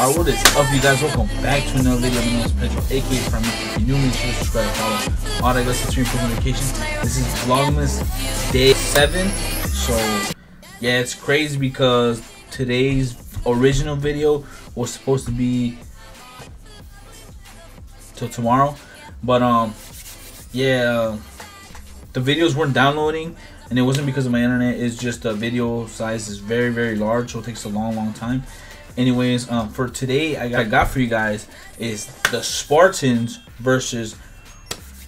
Alright, what is up, you guys? Welcome back to another video. My name is Pedro, aka Prime. If you're new, make sure to subscribe and follow. All that goes to stream for notifications. This is VLOGMAS Day 7. So, yeah, it's crazy because today's original video was supposed to be till tomorrow. But, yeah, the videos weren't downloading. And it wasn't because of my internet, it's just the video size is very, very large, so it takes a long, long time. Anyways, for today, I got for you guys is the Spartans versus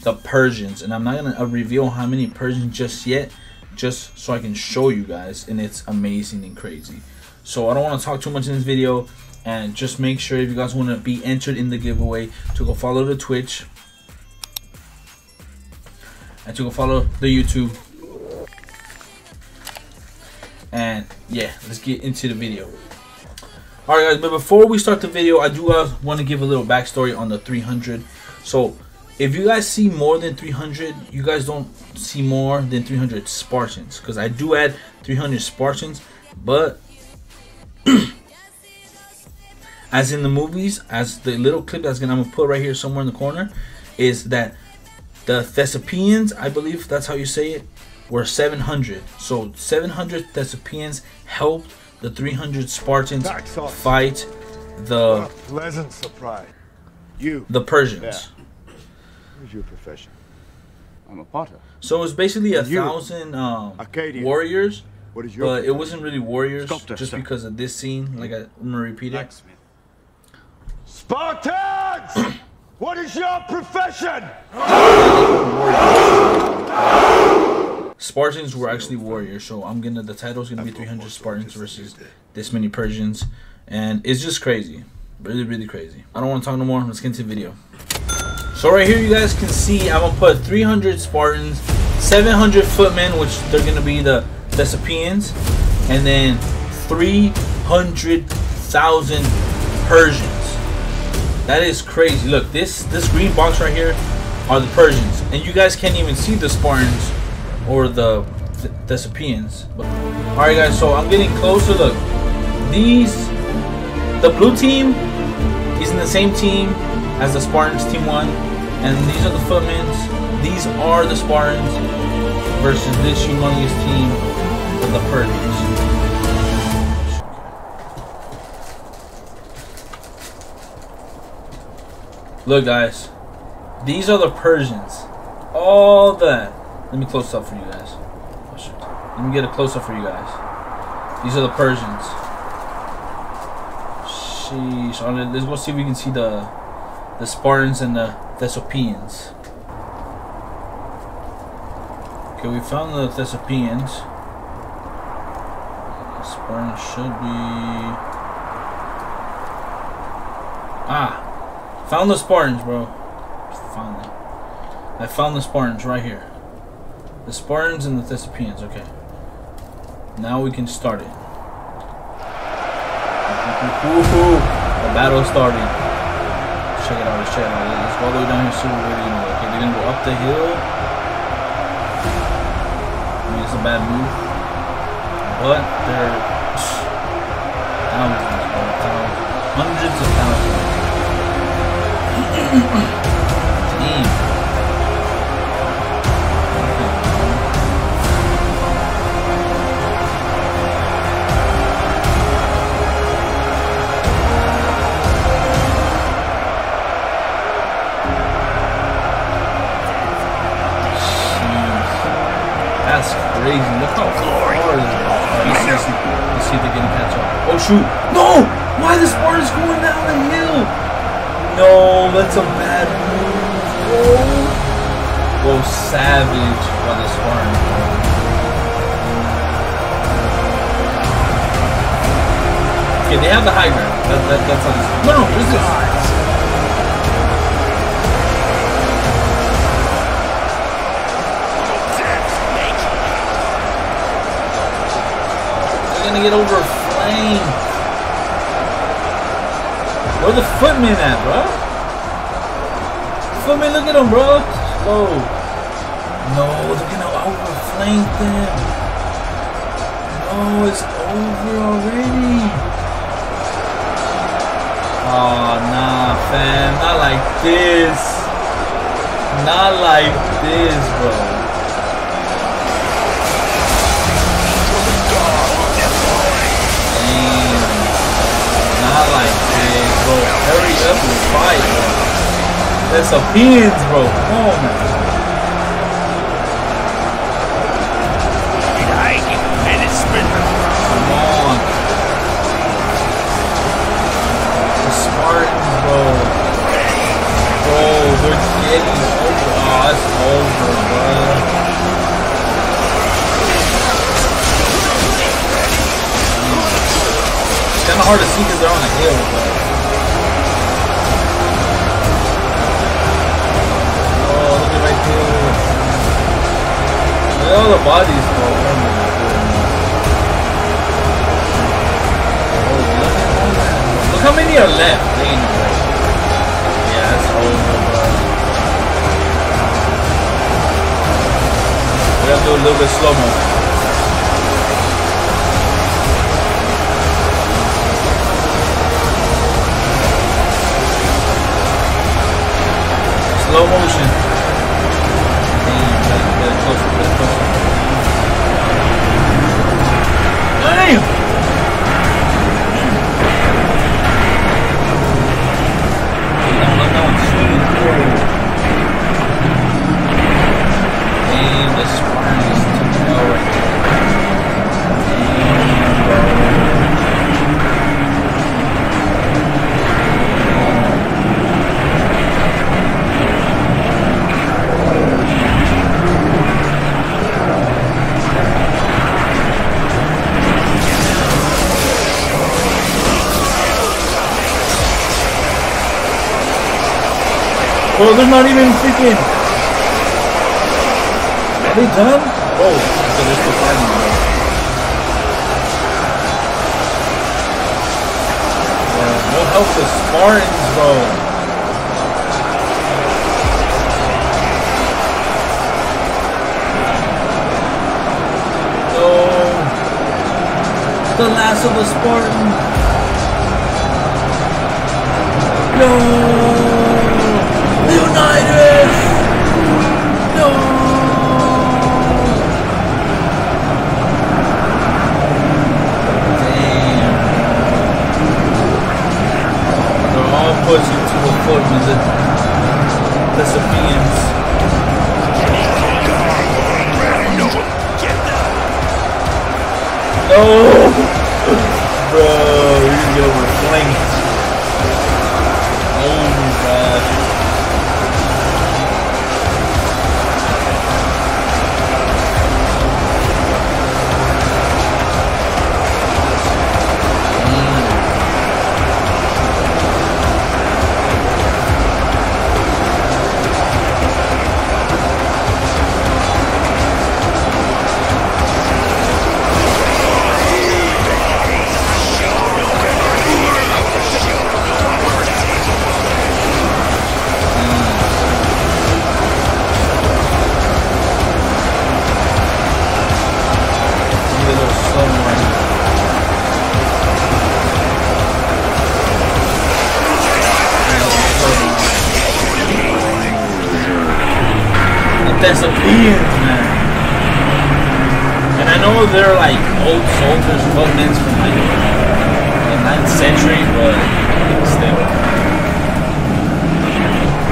the Persians. And I'm not going to reveal how many Persians just yet, just so I can show you guys. And it's amazing and crazy. So I don't want to talk too much in this video. And just make sure if you guys want to be entered in the giveaway to go follow the Twitch. And to go follow the YouTube. And yeah, let's get into the video. All right, guys, but before we start the video, I do want to give a little backstory on the 300. So if you guys see more than 300, you guys don't see more than 300 Spartans, because I do add 300 Spartans, but as in the movies, as the little clip that's I'm gonna put right here somewhere in the corner, is that the Thespians, I believe that's how you say it, were 700. So 700 Thespians helped the 300 Spartans Taxos fight the pleasant surprise. The Persians. Yeah. What is your profession? I'm a potter. So it's basically 1,000 warriors. What is your but profession? It wasn't really warriors, sculptor, just sir. Because of this scene. Like I'm gonna repeat it. Spartans! What is your profession? Spartans were actually warriors, so I'm gonna the title's gonna be 300 Spartans versus this many Persians, and it's just crazy, really, really crazy. I don't want to talk no more. Let's get into the video. So right here, you guys can see I'm gonna put 300 Spartans, 700 footmen, which they're gonna be the Thespians, and then 300,000 Persians. That is crazy. Look, this green box right here are the Persians, and you guys can't even see the Spartans or the Thespians. Alright guys, so I'm getting closer. Look, the blue team is in the same team as the Spartans, team 1, and these are the footmen. These are the Spartans versus this humongous team of the Persians. Look guys, these are the Persians. All that. Let me close up for you guys. Oh, shit. Let me get a close up for you guys. These are the Persians. Sheesh. Right, let's go see if we can see the Spartans and the Thespians. Okay, we found the Thespians. The Spartans should be... Ah! Found the Spartans, bro. Finally. I found the Spartans right here. The Spartans and the Thespians, okay. Now we can start it. Woohoo! The battle started. Check it out, let's check it out. Let's go all the way down here, see what we're gonna do. Okay, they're gonna go up the hill. I mean, it's a bad move. But they're thousands, bro, thousands. Hundreds of thousands. Damn. Crazy. Look how far it is. Let's see if they're gonna catch up. Oh shoot! No! Why the Spartans going down the hill? No, that's a bad move, bro. Go savage by the Spartans, bro. Okay, they have the high ground. That's how this. No, no, this is high. Gonna get over a flame. Where the footmen at, bro? Footmen, look at them, bro. Whoa. No, they're gonna overflank them. No, it's over already. Oh, nah, fam. Not like this. Not like this, bro. Damn. Not like this, bro. Hurry up and fight, bro. There's some pins, bro. Come on, man. Bro, we're getting over. Oh, it's over, bro. It's kind of hard to see because they're on a hill, bro. Oh, look at right there. Look at all the bodies, bro. Look how many are left. They ain't no way. Over, we have to do a little bit slow-mo. Slow motion. Damn, get closer, get closer. Damn! Damn, the Spartans took it over. Damn, bro. Bro, they're not even freaking. Are they done? Oh, so they're still fighting, bro. No help the Spartans, bro. No. The last of the Spartans. No. Push it to a foot with the Thespians. No! Bro, you overflanked. Oh my god. Thespians, man. And I know they're like old soldiers, remnants from like the 9th century, but still.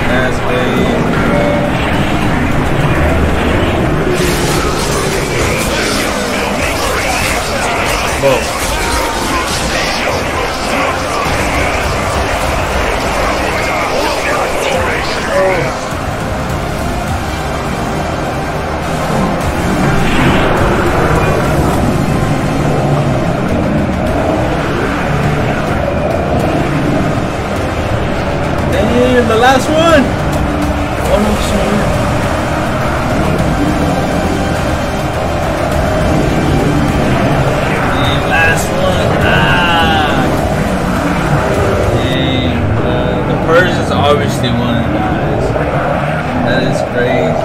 That's way. Whoa. The last one! Oh no, sorry. And last one. Ah! Dang, the Persians obviously won, guys. That is crazy.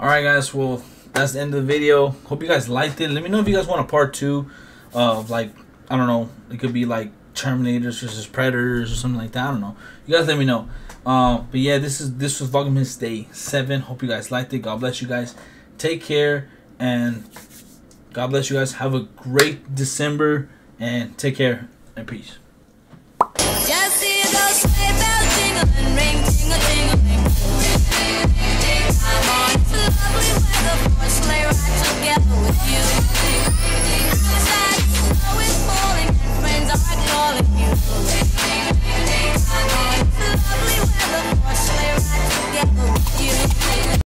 Alright guys, well, that's the end of the video. Hope you guys liked it. Let me know if you guys want a part 2 of like, I don't know, it could be like Terminators versus Predators or something like that. I don't know. You guys let me know. But yeah, this was Vlogmas Day 7. Hope you guys liked it. God bless you guys. Take care, and God bless you guys. Have a great December, and take care and peace.